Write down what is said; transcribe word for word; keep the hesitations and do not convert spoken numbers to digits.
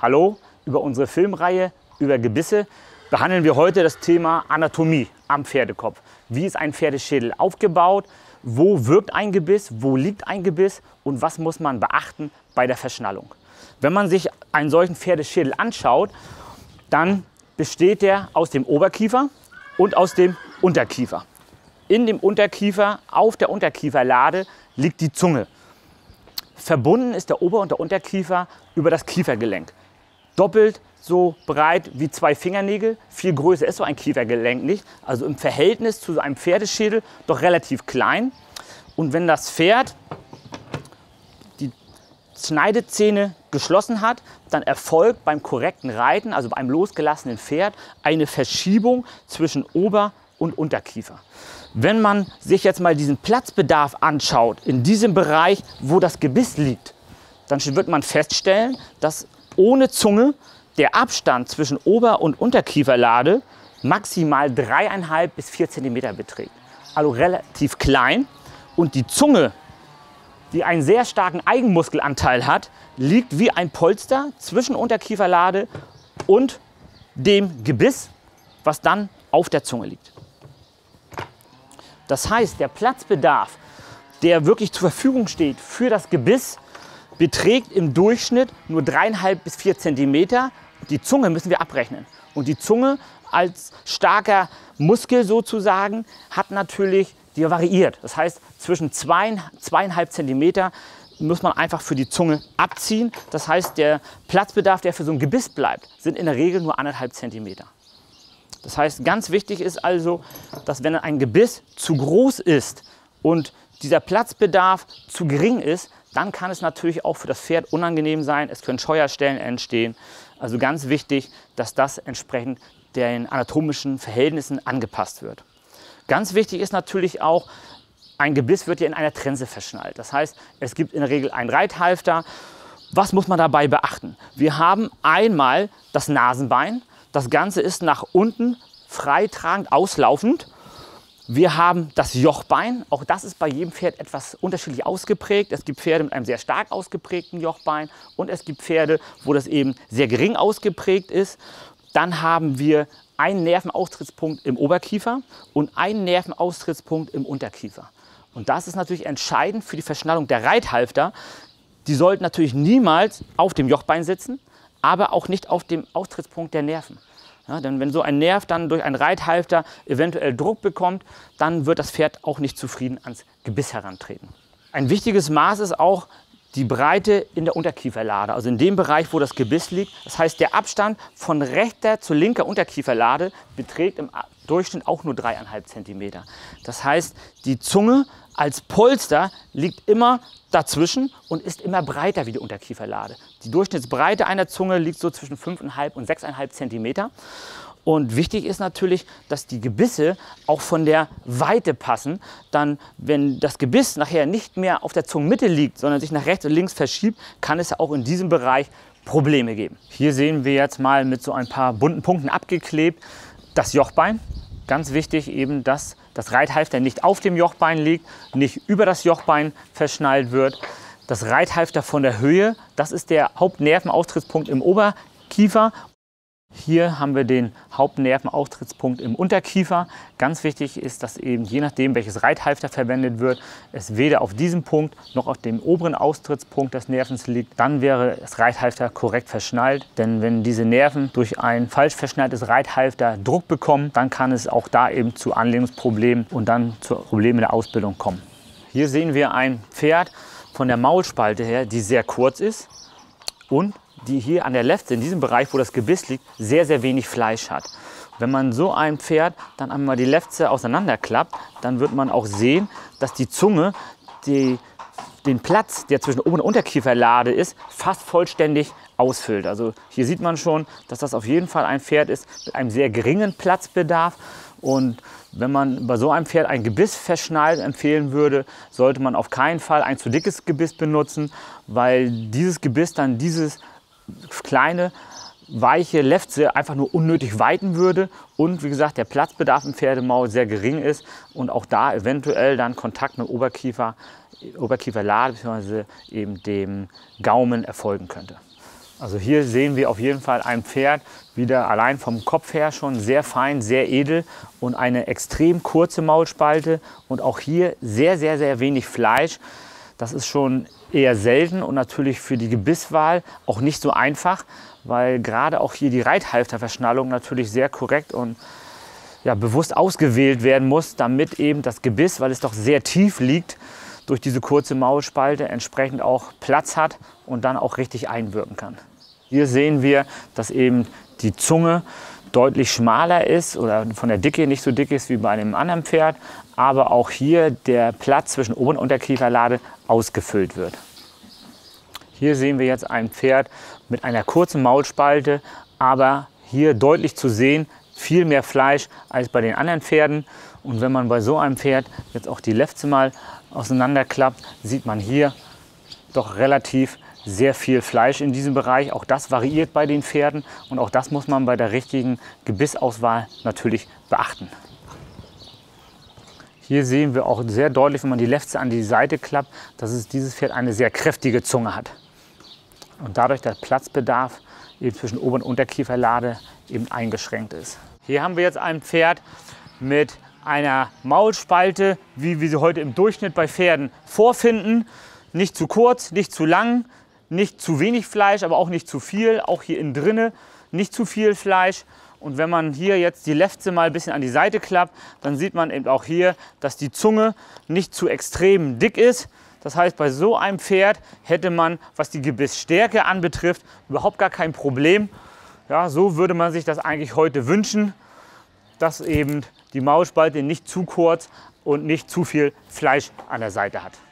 Hallo, über unsere Filmreihe über Gebisse behandeln wir heute das Thema Anatomie am Pferdekopf. Wie ist ein Pferdeschädel aufgebaut? Wo wirkt ein Gebiss? Wo liegt ein Gebiss? Und was muss man beachten bei der Verschnallung? Wenn man sich einen solchen Pferdeschädel anschaut, dann besteht der aus dem Oberkiefer und aus dem Unterkiefer. In dem Unterkiefer, auf der Unterkieferlade, liegt die Zunge. Verbunden ist der Ober- und der Unterkiefer über das Kiefergelenk. Doppelt so breit wie zwei Fingernägel. Viel größer ist so ein Kiefergelenk nicht. Also im Verhältnis zu einem Pferdeschädel doch relativ klein. Und wenn das Pferd die Schneidezähne geschlossen hat, dann erfolgt beim korrekten Reiten, also beim losgelassenen Pferd, eine Verschiebung zwischen Ober- und Unterkiefer. Wenn man sich jetzt mal diesen Platzbedarf anschaut, in diesem Bereich, wo das Gebiss liegt, dann wird man feststellen, dass ohne Zunge der Abstand zwischen Ober- und Unterkieferlade maximal drei Komma fünf bis vier Zentimeter beträgt. Also relativ klein. Und die Zunge, die einen sehr starken Eigenmuskelanteil hat, liegt wie ein Polster zwischen Unterkieferlade und dem Gebiss, was dann auf der Zunge liegt. Das heißt, der Platzbedarf, der wirklich zur Verfügung steht für das Gebiss, beträgt im Durchschnitt nur drei Komma fünf bis vier Zentimeter. Die Zunge müssen wir abrechnen. Und die Zunge als starker Muskel sozusagen hat natürlich, die variiert. Das heißt, zwischen zwei, zwei Komma fünf Zentimeter muss man einfach für die Zunge abziehen. Das heißt, der Platzbedarf, der für so ein Gebiss bleibt, sind in der Regel nur anderthalb Zentimeter. Das heißt, ganz wichtig ist also, dass wenn ein Gebiss zu groß ist und dieser Platzbedarf zu gering ist, dann kann es natürlich auch für das Pferd unangenehm sein. Es können Scheuerstellen entstehen. Also ganz wichtig, dass das entsprechend den anatomischen Verhältnissen angepasst wird. Ganz wichtig ist natürlich auch, ein Gebiss wird ja in einer Trense verschnallt. Das heißt, es gibt in der Regel einen Reithalfter. Was muss man dabei beachten? Wir haben einmal das Nasenbein. Das Ganze ist nach unten freitragend, auslaufend. Wir haben das Jochbein. Auch das ist bei jedem Pferd etwas unterschiedlich ausgeprägt. Es gibt Pferde mit einem sehr stark ausgeprägten Jochbein und es gibt Pferde, wo das eben sehr gering ausgeprägt ist. Dann haben wir einen Nervenaustrittspunkt im Oberkiefer und einen Nervenaustrittspunkt im Unterkiefer. Und das ist natürlich entscheidend für die Verschnallung der Reithalfter. Die sollten natürlich niemals auf dem Jochbein sitzen, aber auch nicht auf dem Austrittspunkt der Nerven. Ja, denn wenn so ein Nerv dann durch einen Reithalfter eventuell Druck bekommt, dann wird das Pferd auch nicht zufrieden ans Gebiss herantreten. Ein wichtiges Maß ist auch die Breite in der Unterkieferlade, also in dem Bereich, wo das Gebiss liegt. Das heißt, der Abstand von rechter zu linker Unterkieferlade beträgt im Durchschnitt auch nur drei Komma fünf Zentimeter. Das heißt, die Zunge als Polster liegt immer dazwischen und ist immer breiter wie die Unterkieferlade. Die Durchschnittsbreite einer Zunge liegt so zwischen fünf Komma fünf und sechs Komma fünf Zentimeter. Und wichtig ist natürlich, dass die Gebisse auch von der Weite passen. Dann, wenn das Gebiss nachher nicht mehr auf der Zungenmitte liegt, sondern sich nach rechts und links verschiebt, kann es auch in diesem Bereich Probleme geben. Hier sehen wir jetzt mal mit so ein paar bunten Punkten abgeklebt das Jochbein. Ganz wichtig eben, dass das Reithalfter nicht auf dem Jochbein liegt, nicht über das Jochbein verschnallt wird. Das Reithalfter von der Höhe, das ist der Hauptnervenaustrittspunkt im Oberkiefer. Hier haben wir den Hauptnervenaustrittspunkt im Unterkiefer. Ganz wichtig ist, dass eben je nachdem, welches Reithalfter verwendet wird, es weder auf diesem Punkt noch auf dem oberen Austrittspunkt des Nervens liegt. Dann wäre das Reithalfter korrekt verschnallt. Denn wenn diese Nerven durch ein falsch verschnalltes Reithalfter Druck bekommen, dann kann es auch da eben zu Anlegungsproblemen und dann zu Problemen der Ausbildung kommen. Hier sehen wir ein Pferd von der Maulspalte her, die sehr kurz ist und die hier an der Lefze, in diesem Bereich, wo das Gebiss liegt, sehr, sehr wenig Fleisch hat. Wenn man so ein Pferd dann einmal die Lefze auseinanderklappt, dann wird man auch sehen, dass die Zunge die, den Platz, der zwischen Ober- und Unterkieferlade ist, fast vollständig ausfüllt. Also hier sieht man schon, dass das auf jeden Fall ein Pferd ist mit einem sehr geringen Platzbedarf. Und wenn man bei so einem Pferd ein Gebiss verschnallt empfehlen würde, sollte man auf keinen Fall ein zu dickes Gebiss benutzen, weil dieses Gebiss dann dieses kleine, weiche Lefze einfach nur unnötig weiten würde und wie gesagt der Platzbedarf im Pferdemaul sehr gering ist und auch da eventuell dann Kontakt mit dem Oberkiefer, Oberkieferlade bzw. eben dem Gaumen erfolgen könnte. Also hier sehen wir auf jeden Fall ein Pferd, wieder allein vom Kopf her schon sehr fein, sehr edel und eine extrem kurze Maulspalte und auch hier sehr, sehr, sehr wenig Fleisch. Das ist schon eher selten und natürlich für die Gebisswahl auch nicht so einfach, weil gerade auch hier die Reithalfterverschnallung natürlich sehr korrekt und ja, bewusst ausgewählt werden muss, damit eben das Gebiss, weil es doch sehr tief liegt, durch diese kurze Maulspalte entsprechend auch Platz hat und dann auch richtig einwirken kann. Hier sehen wir, dass eben die Zunge deutlich schmaler ist oder von der Dicke nicht so dick ist wie bei einem anderen Pferd, aber auch hier der Platz zwischen Ober- und Unterkieferlade ausgefüllt wird. Hier sehen wir jetzt ein Pferd mit einer kurzen Maulspalte, aber hier deutlich zu sehen, viel mehr Fleisch als bei den anderen Pferden. Und wenn man bei so einem Pferd jetzt auch die Lefze mal auseinanderklappt, sieht man hier doch relativ sehr viel Fleisch in diesem Bereich. Auch das variiert bei den Pferden und auch das muss man bei der richtigen Gebissauswahl natürlich beachten. Hier sehen wir auch sehr deutlich, wenn man die Lefze an die Seite klappt, dass es dieses Pferd eine sehr kräftige Zunge hat. Und dadurch der Platzbedarf eben zwischen Ober- und Unterkieferlade eben eingeschränkt ist. Hier haben wir jetzt ein Pferd mit einer Maulspalte, wie wir sie heute im Durchschnitt bei Pferden vorfinden. Nicht zu kurz, nicht zu lang, nicht zu wenig Fleisch, aber auch nicht zu viel. Auch hier innen drinne nicht zu viel Fleisch. Und wenn man hier jetzt die Lefze mal ein bisschen an die Seite klappt, dann sieht man eben auch hier, dass die Zunge nicht zu extrem dick ist. Das heißt, bei so einem Pferd hätte man, was die Gebissstärke anbetrifft, überhaupt gar kein Problem. Ja, so würde man sich das eigentlich heute wünschen, dass eben die Maulspalte nicht zu kurz und nicht zu viel Fleisch an der Seite hat.